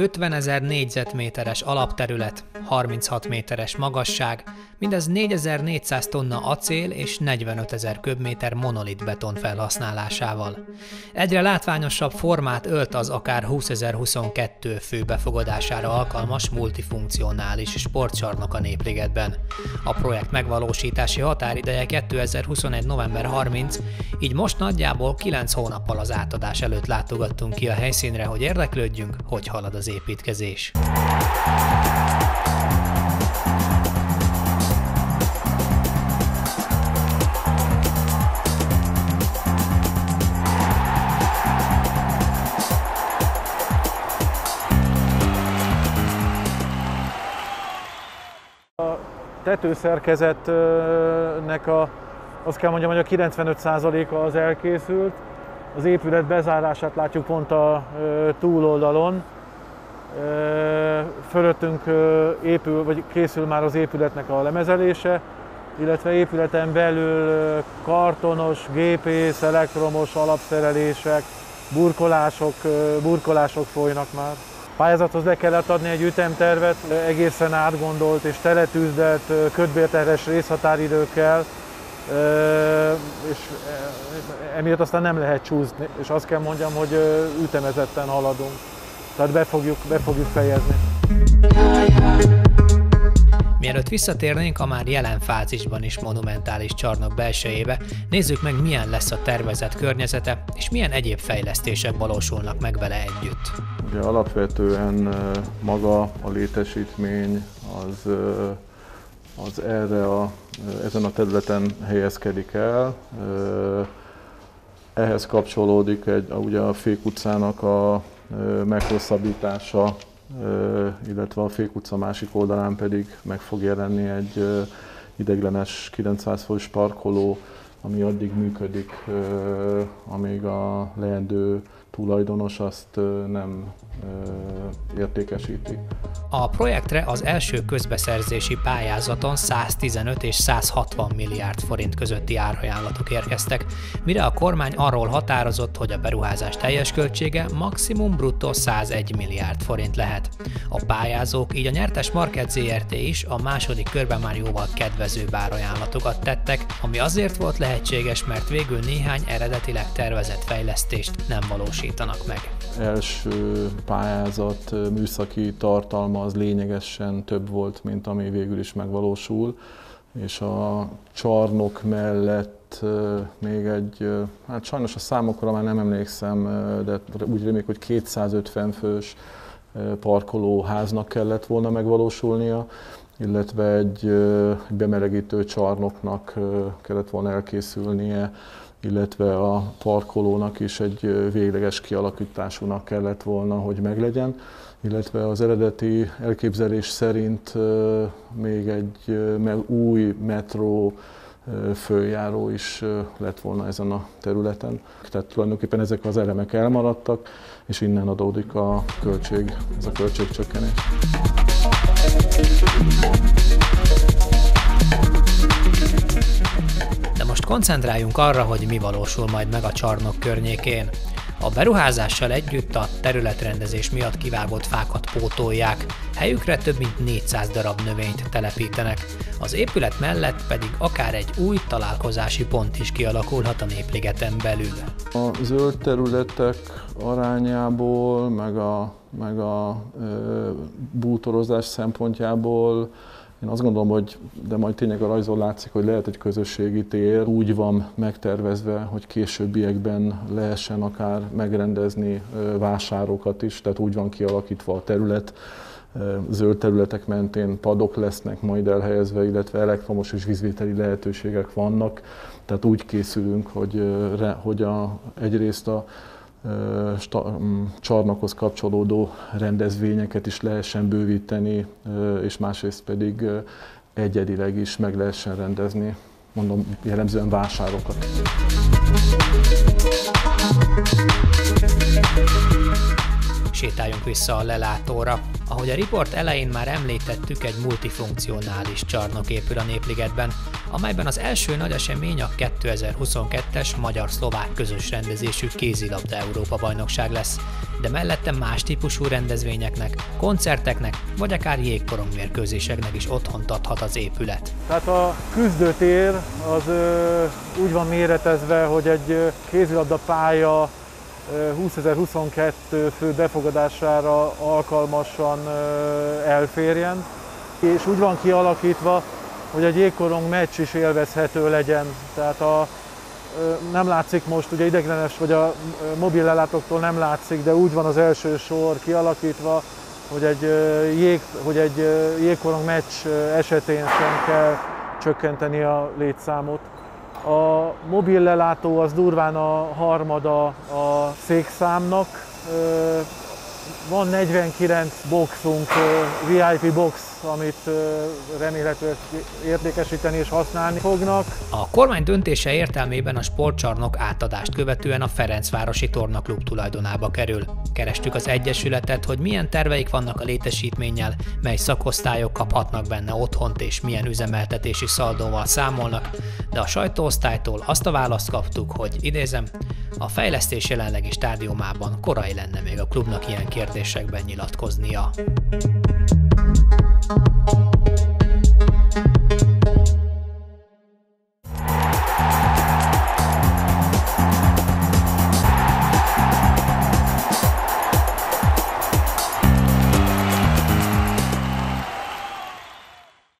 50 000 négyzetméteres alapterület, 36 méteres magasság, mindez 4400 tonna acél és 45 000 köbméter monolit beton felhasználásával. Egyre látványosabb formát ölt az akár 20 022 fő befogadására alkalmas multifunkcionális sportcsarnok a Népligetben. A projekt megvalósítási határideje 2021. november 30, így most nagyjából 9 hónappal az átadás előtt látogattunk ki a helyszínre, hogy érdeklődjünk, hogy halad az építkezés. A tetőszerkezetnek azt kell mondjam, hogy a 95%-a az elkészült. Az épület bezárását látjuk pont a túloldalon. Fölöttünk épül, vagy készül már az épületnek a lemezelése, illetve épületen belül kartonos, gépész, elektromos alapszerelések, burkolások folynak már. Pályázathoz le kellett adni egy ütemtervet, egészen átgondolt és teletűzdelt kötbérterhes részhatáridőkkel, és emiatt aztán nem lehet csúszni, és azt kell mondjam, hogy ütemezetten haladunk. Tehát be fogjuk fejezni. Mielőtt visszatérnénk a már jelen fázisban is monumentális csarnok belsejébe, nézzük meg, milyen lesz a tervezett környezete, és milyen egyéb fejlesztések valósulnak meg vele együtt. Ugye alapvetően maga a létesítmény az ezen a területen helyezkedik el. Ehhez kapcsolódik ugye a Fék utcának a meghosszabbítása, illetve a Fék utca másik oldalán pedig meg fog jelenni egy ideiglenes 900 fős parkoló, ami addig működik, amíg a leendő tulajdonos azt nem értékesíti. A projektre az első közbeszerzési pályázaton 115 és 160 milliárd forint közötti árajánlatok érkeztek, mire a kormány arról határozott, hogy a beruházás teljes költsége maximum bruttó 101 milliárd forint lehet. A pályázók, így a nyertes Market ZRT is a második körben már jóval kedvezőbb árajánlatokat tettek, ami azért volt lehetséges, mert végül néhány eredetileg tervezett fejlesztést nem valósítanak meg. Első pályázat műszaki tartalma az lényegesen több volt, mint ami végül is megvalósul, és a csarnok mellett még hát sajnos a számokra már nem emlékszem, de úgy reméljük, hogy 250 fős parkolóháznak kellett volna megvalósulnia, illetve egy bemelegítő csarnoknak kellett volna elkészülnie, illetve a parkolónak is egy végleges kialakításúnak kellett volna, hogy meglegyen, illetve az eredeti elképzelés szerint még egy új metró följáró is lett volna ezen a területen. Tehát tulajdonképpen ezek az elemek elmaradtak, és innen adódik ez a költségcsökkenés. Koncentráljunk arra, hogy mi valósul majd meg a csarnok környékén. A beruházással együtt a területrendezés miatt kivágott fákat pótolják, helyükre több mint 400 darab növényt telepítenek, az épület mellett pedig akár egy új találkozási pont is kialakulhat a Népligeten belül. A zöld területek arányából, meg a bútorozás szempontjából én azt gondolom, hogy, de majd tényleg a rajzon látszik, hogy lehet egy közösségi tér, úgy van megtervezve, hogy későbbiekben lehessen akár megrendezni vásárokat is, tehát úgy van kialakítva a terület, zöld területek mentén padok lesznek majd elhelyezve, illetve elektromos és vízvételi lehetőségek vannak, tehát úgy készülünk, hogy egyrészt a csarnokhoz kapcsolódó rendezvényeket is lehessen bővíteni, és másrészt pedig egyedileg is meg lehessen rendezni, mondom, jellemzően vásárokat. sétáljunk vissza a lelátóra. Ahogy a riport elején már említettük, egy multifunkcionális csarnok épül a Népligetben, amelyben az első nagy esemény a 2022-es magyar-szlovák közös rendezésű kézilabda Európa-bajnokság lesz, de mellette más típusú rendezvényeknek, koncerteknek vagy akár jégkorongmérkőzéseknek is otthont adhat az épület. Tehát a küzdőtér az úgy van méretezve, hogy egy kézilabda pálya 20.022 fő befogadására alkalmasan elférjen, és úgy van kialakítva, hogy egy jégkorong meccs is élvezhető legyen. Tehát nem látszik most, ugye ideiglenes, vagy a mobil lelátóktól nem látszik, de úgy van az első sor kialakítva, hogy egy jégkorong meccs esetén sem kell csökkenteni a létszámot. A mobil lelátó az durván a harmada a székszámnak. Van 49 boxunk, VIP box, amit remélhetőleg értékesíteni és használni fognak. A kormány döntése értelmében a sportcsarnok átadást követően a Ferencvárosi Tornaklub tulajdonába kerül. Kerestük az egyesületet, hogy milyen terveik vannak a létesítménnyel, mely szakosztályok kaphatnak benne otthont és milyen üzemeltetési szaldóval számolnak, de a sajtóosztálytól azt a választ kaptuk, hogy idézem, a fejlesztés jelenlegi stádiumában korai lenne még a klubnak ilyen kérdésekben nyilatkoznia.